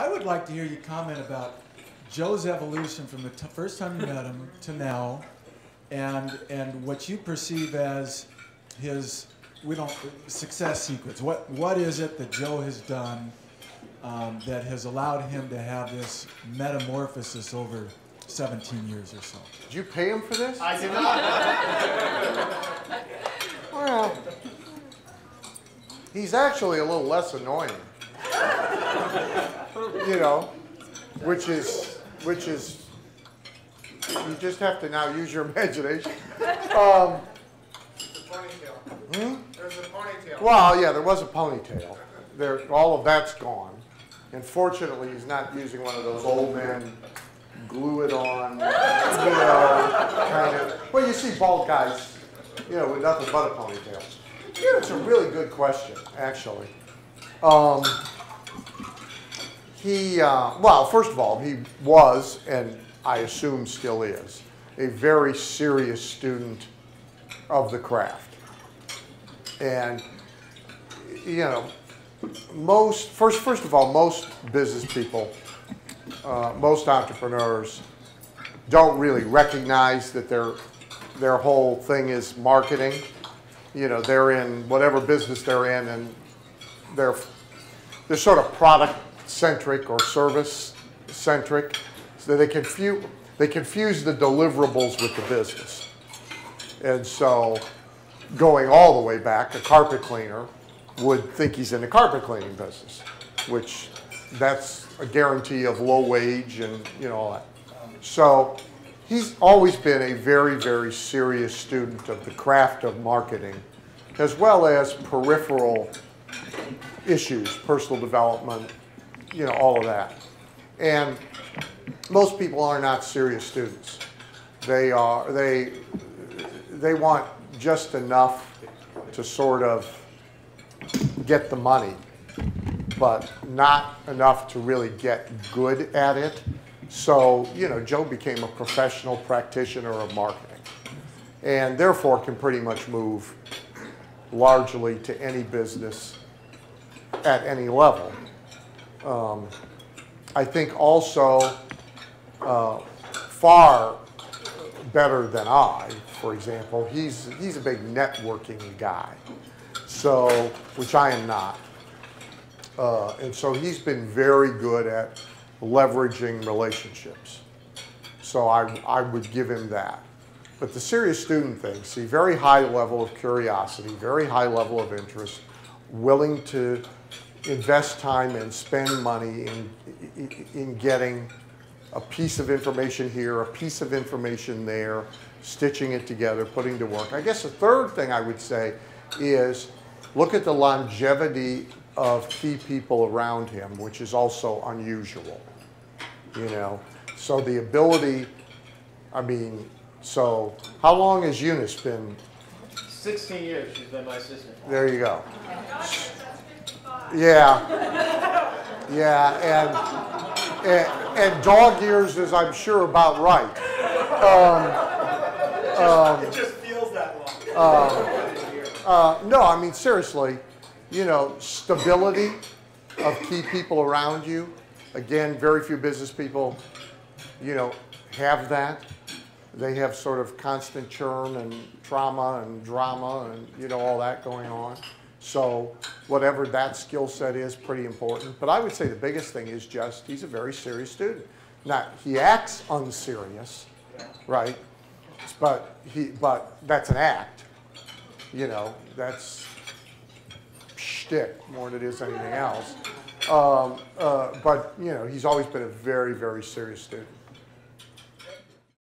I would like to hear you comment about Joe's evolution from the first time you met him to now, and what you perceive as his success secrets. What is it that Joe has done that has allowed him to have this metamorphosis over 17 years or so? Did you pay him for this? I did not. Well, he's actually a little less annoying. You know, which is, you just have to now use your imagination. There's a ponytail. Hmm? There's a ponytail. Well, yeah, there was a ponytail. All of that's gone. And fortunately, he's not using one of those old men, glue it on, you know, kind of. Well, you see bald guys, you know, with nothing but a ponytail. Yeah, it's a really good question, actually. Well, first of all, he was, and I assume still is, a very serious student of the craft. And, you know, first of all, most business people, most entrepreneurs don't really recognize that their whole thing is marketing. You know, they're in whatever business they're in, and they're sort of product-centric or service-centric. So they confuse the deliverables with the business. And so going all the way back, a carpet cleaner would think he's in the carpet cleaning business, which that's a guarantee of low wage and, you know, all that. So he's always been a very, very serious student of the craft of marketing, as well as peripheral issues, personal development, you know, all of that. And most people are not serious students. They want just enough to sort of get the money, but not enough to really get good at it. So, you know, Joe became a professional practitioner of marketing and therefore can pretty much move largely to any business at any level. I think also far better than I, for example, he's a big networking guy, so, which I am not. And so he's been very good at leveraging relationships. So I would give him that. But the serious student thing, see, very high level of curiosity, very high level of interest, willing to invest time and spend money in getting a piece of information here, a piece of information there, stitching it together, putting to work. I guess the third thing I would say is look at the longevity of key people around him, which is also unusual, you know. So the ability, I mean, so how long has Eunice been? 16 years, she's been my assistant. There you go. Yeah, yeah, and dog years is, I'm sure, about right. It just feels that long. No, I mean, seriously, you know, stability of key people around you. Again, very few business people, you know, have that. They have sort of constant churn and trauma and drama and, you know, all that going on. So whatever that skill set is, pretty important. But I would say the biggest thing is just he's a very serious student. Now, he acts unserious, right? But that's an act. You know, that's shtick more than it is anything else. But, you know, he's always been a very, very serious student.